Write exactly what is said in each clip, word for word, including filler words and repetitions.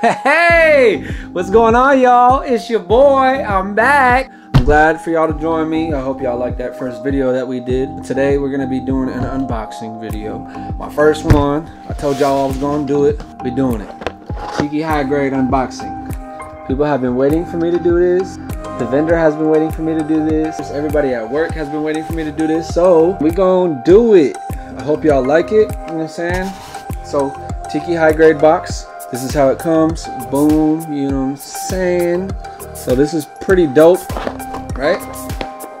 Hey, what's going on, y'all? It's your boy. I'm back. I'm glad for y'all to join me. I hope y'all liked that first video that we did. Today we're gonna be doing an unboxing video. My first one. I told y'all I was gonna do it. Be doing it. Tiki high grade unboxing. People have been waiting for me to do this. The vendor has been waiting for me to do this. Everybody at work has been waiting for me to do this. So we gonna do it. I hope y'all like it. You know what I'm saying? So Tiki high grade box. This is how it comes. Boom, you know what I'm saying? So this is pretty dope, right?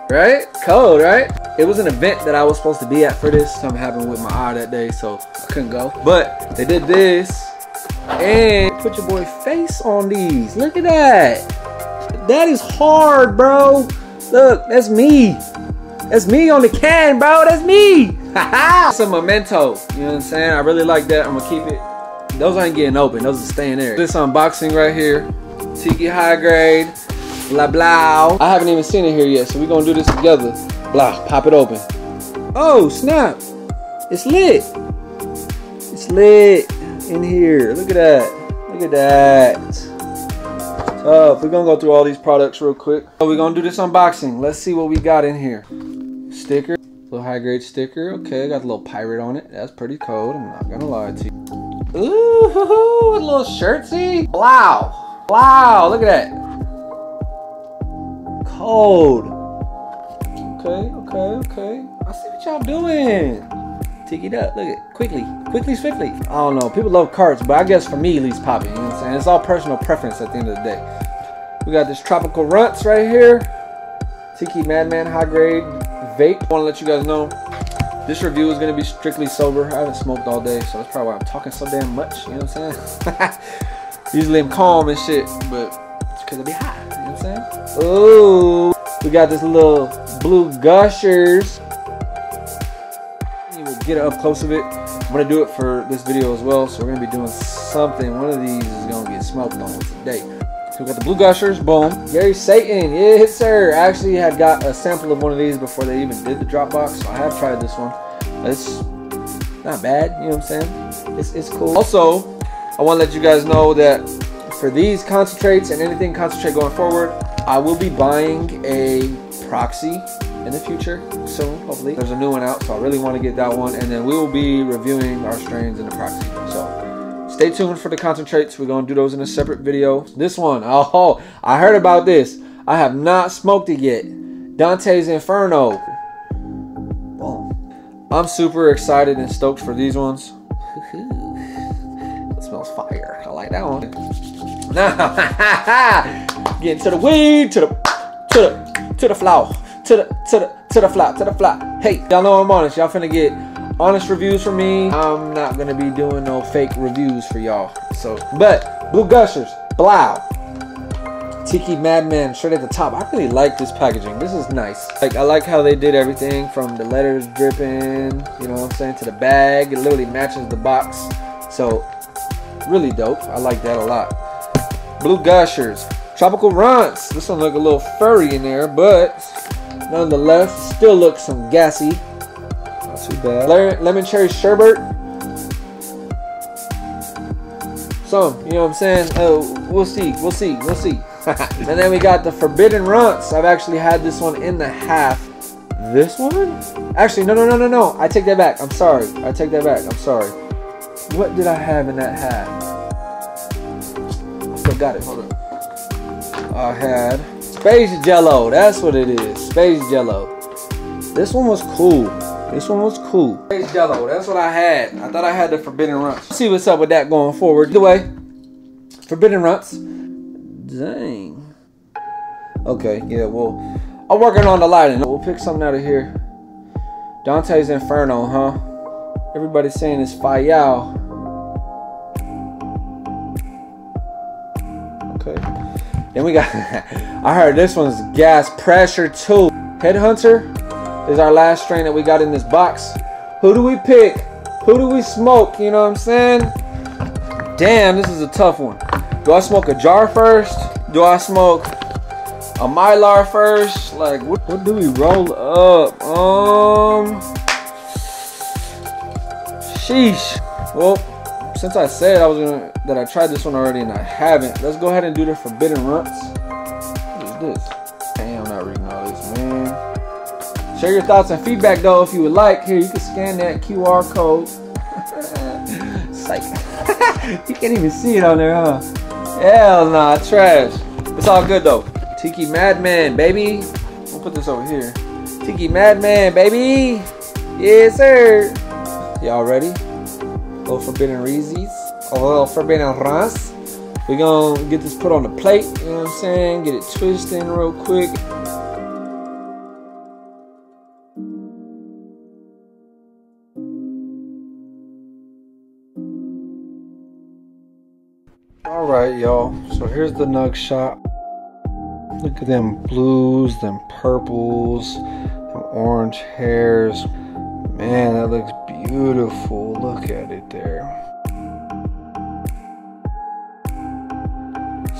Right? Cold, right? It was an event that I was supposed to be at for this. Something happened with my eye that day, so I couldn't go. But they did this, and put your boy face on these. Look at that. That is hard, bro. Look, that's me. That's me on the can, bro. That's me. Haha. It's a memento, you know what I'm saying? I really like that. I'm gonna keep it. Those ain't getting open, those are staying there. This unboxing right here, Tiki high grade, blah blah. I haven't even seen it here yet, so we're gonna do this together. Blah, pop it open. Oh snap, it's lit. It's lit in here, look at that, look at that. Oh, we're gonna go through all these products real quick. So we're gonna do this unboxing, let's see what we got in here. Sticker, little high grade sticker, okay, got a little pirate on it, that's pretty cold, I'm not gonna lie to you. Ooh, hoo, hoo, a little shirtsy. Wow, wow, look at that. Cold. Okay, okay, okay. I see what y'all doing. Tiki it up, look at quickly, quickly, swiftly. I don't know, people love carts, but I guess for me, at least popping, you know what I'm saying? It's all personal preference at the end of the day. We got this Tropical Runtz right here. Tiki Madman high grade vape. I wanna let you guys know, this review is gonna be strictly sober. I haven't smoked all day, so that's probably why I'm talking so damn much, you know what I'm saying? Usually I'm calm and shit, but it's cause I be high, you know what I'm saying? Ooh, we got this little Blue Gushers. We'll get up close of it. I'm gonna do it for this video as well, so we're gonna be doing something. One of these is gonna get smoked on today. So we got the Blue Gushers, boom. Gary Satan, yes sir. I actually had got a sample of one of these before they even did the Dropbox, so I have tried this one. It's not bad, you know what I'm saying? It's, it's cool. Also, I wanna let you guys know that for these concentrates and anything concentrate going forward, I will be buying a proxy in the future, soon, hopefully. There's a new one out, so I really wanna get that one, and then we will be reviewing our strains in the proxy, so. Stay tuned for the concentrates. We're going to do those in a separate video. This one, oh, I heard about this. I have not smoked it yet. Dante's Inferno. Boom. I'm super excited and stoked for these ones. That smells fire. I like that one. Get to the weed, to the, to the, to the flower, to the, to the, to the flower, to the flower. Hey, y'all know I'm honest. Y'all finna get honest reviews from me. I'm not gonna be doing no fake reviews for y'all. So, but Blue Gushers, blow, Tiki Madman straight at the top. I really like this packaging. This is nice. Like, I like how they did everything from the letters dripping, you know what I'm saying, to the bag. It literally matches the box. So, really dope. I like that a lot. Blue Gushers, Tropical Runtz. This one look a little furry in there, but nonetheless, still looks some gassy. Too bad. Lemon Cherry Sherbet. So, you know what I'm saying? Uh, we'll see. We'll see. We'll see. And then we got the Forbidden Runtz. I've actually had this one in the half. This one? Actually, no, no, no, no, no. I take that back. I'm sorry. I take that back. I'm sorry. What did I have in that half? I still got it. Hold on. I had Space Jello. That's what it is. Space Jello. This one was cool. This one was cool. Space Jello, that's what I had. I thought I had the Forbidden Runtz. See what's up with that going forward. Either way, Forbidden Runtz. Dang. Okay, yeah, well, I'm working on the lighting. We'll pick something out of here. Dante's Inferno, huh? Everybody's saying it's Fayal. Okay. Then we got, I heard this one's gas pressure too. Headhunter is our last strain that we got in this box. Who do we pick? Who do we smoke? You know what I'm saying? Damn, this is a tough one. Do I smoke a jar first? Do I smoke a Mylar first? Like, what, what do we roll up? Um, sheesh. Well, since I said I was gonna that I tried this one already and I haven't, let's go ahead and do the Forbidden Runtz. What is this? Damn, I'm not reading all this, man. Share your thoughts and feedback though if you would like. Here, you can scan that Q R code. Psych. You can't even see it on there, huh? Hell nah, trash. It's all good though. Tiki Madman, baby. I'll put this over here. Tiki Madman, baby. Yes, sir. Y'all ready? Little Forbidden Reezies. A little Forbidden Runtz. We're gonna get this put on the plate. You know what I'm saying? Get it twisted in real quick. Alright, y'all. So here's the nug shot. Look at them blues, them purples, them orange hairs. Man, that looks beautiful. Look at it there.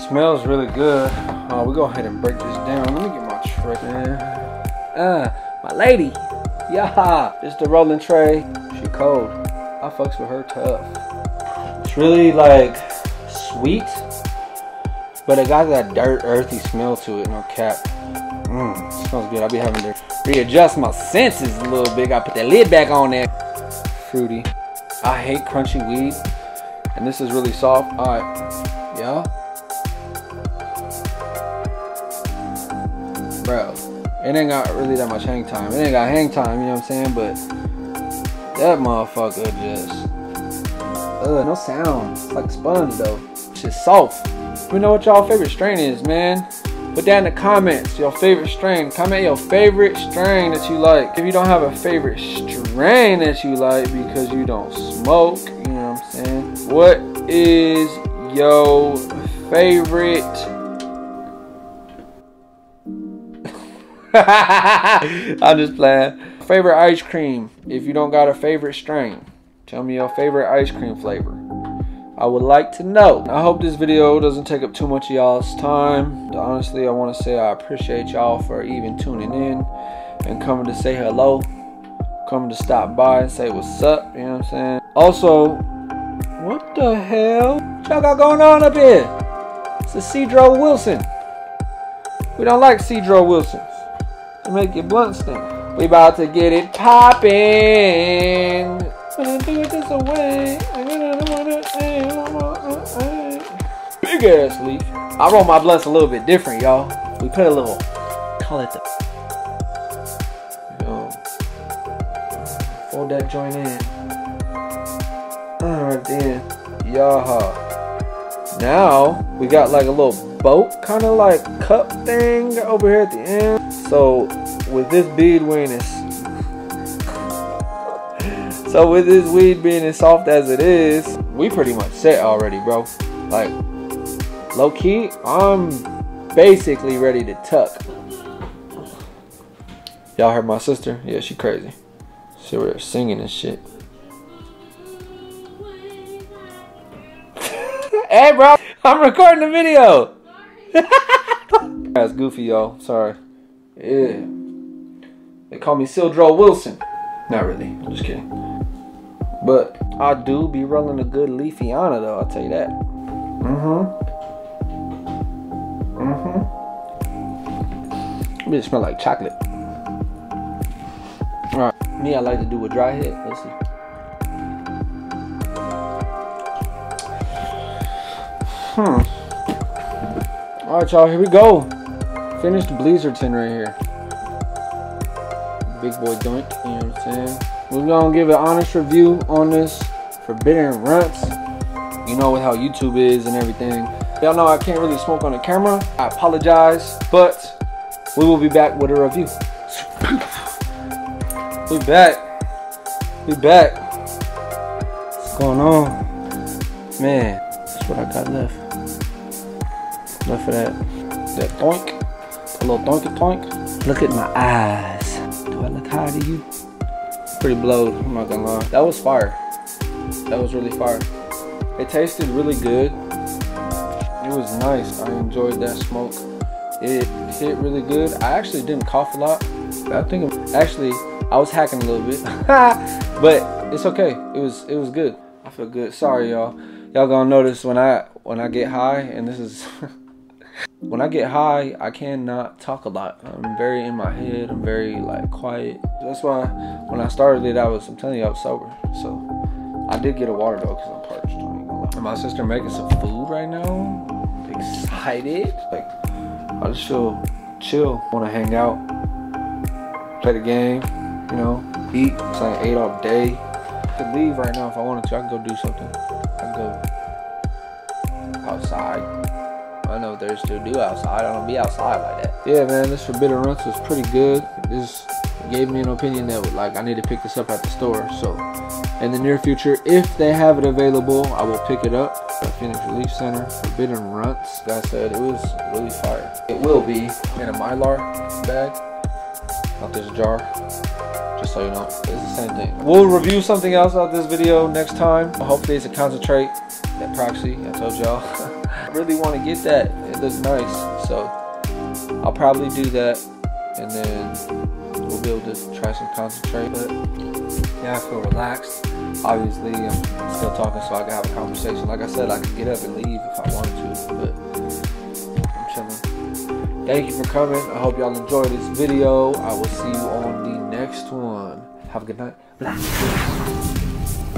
Smells really good. Oh, we go ahead and break this down. Let me get my tray. Uh, my lady. Yeah, it's the rolling tray. She cold. I fucks with her tough. It's really like sweet, but it got that dirt, earthy smell to it. No cap. Mmm, smells good. I'll be having to readjust my senses a little bit. I put that lid back on there. Fruity. I hate crunchy weed, and this is really soft. All right, yeah. Bro, it ain't got really that much hang time. It ain't got hang time, you know what I'm saying? But that motherfucker just, ugh, no sound. It's like sponge though. It's just soft. Let me know what y'all favorite strain is, man. Put down in the comments your favorite strain. Comment your favorite strain that you like. If you don't have a favorite strain that you like because you don't smoke, you know what I'm saying? What is your favorite? I'm just playing. Favorite ice cream. If you don't got a favorite strain, tell me your favorite ice cream flavor. I would like to know. I hope this video doesn't take up too much of y'all's time. Honestly, I want to say I appreciate y'all for even tuning in and coming to say hello, coming to stop by and say what's up, you know what I'm saying? Also, what the hell y'all got going on up here? It's a Cedro Wilson. We don't like Cedro Wilsons. They make your blunt stink. We about to get it poppin'. Gonna do it this away. Big ass leaf. I roll my blunts a little bit different, y'all. We put a little, call it the, yo, fold that joint in. Alright then, y'all. Now we got like a little boat, kind of like cup thing over here at the end. So with this bead wing, it's So with this weed being as soft as it is, we pretty much set already, bro. Like, low-key, I'm basically ready to tuck. Y'all heard my sister? Yeah, she crazy. She was singing and shit. Hey, bro! I'm recording the video! That's goofy, y'all. Sorry. Yeah. They call me Cedro Wilson. Not really. I'm just kidding. But I do be rolling a good leafiana though, I'll tell you that. Mm-hmm. Mm-hmm. It smell like chocolate. Alright. Me, I like to do a dry hit. Let's see. Hmm. Alright, y'all. Here we go. Finish the Bleezerton right here. Big boy joint, you know what I'm saying? We're gonna give an honest review on this Forbidden Runtz. You know how YouTube is and everything. Y'all know I can't really smoke on the camera. I apologize, but we will be back with a review. We back. We back. What's going on? Man, that's what I got left. Left of that. That doink. A little doinky doink. Look at my eyes. Do I look high to you? Pretty blowed, I'm not gonna lie. That was fire. That was really fire. It tasted really good. It was nice. I enjoyed that smoke. It hit really good. I actually didn't cough a lot. I think actually I was hacking a little bit. But it's okay. It was it was good. I feel good. Sorry, y'all. Y'all gonna notice when I when I get high, and this is when I get high, I cannot talk a lot. I'm very in my head. I'm very like quiet. That's why when I started it, I was I'm telling you I was sober. So I did get a water though because I'm parched. I'm not gonna lie. My sister making some food right now. I'm excited. Like I just feel chill. Want to hang out, play the game, you know, eat. It's like I ate all day. I could leave right now if I wanted to. I could go do something. I could go outside. I know what there's to do outside. I don't be outside like that. Yeah, man, this Forbidden Runtz was pretty good. This gave me an opinion that would, like, I need to pick this up at the store. So, in the near future, if they have it available, I will pick it up at Phoenix Relief Center. Forbidden Runtz, like I said, it was really fire. It will be in a Mylar bag, not this jar. Just so you know, it's the same thing. We'll review something else out this video next time. Hopefully, it's a concentrate, that proxy. I told y'all. I really want to get that. It looks nice, so I'll probably do that, and then we'll be able to try some concentrate. But yeah, I feel relaxed. Obviously, I'm still talking, so I can have a conversation. Like I said, I could get up and leave if I wanted to, but I'm chilling. Thank you for coming. I hope y'all enjoyed this video. I will see you on the next one. Have a good night. Blah.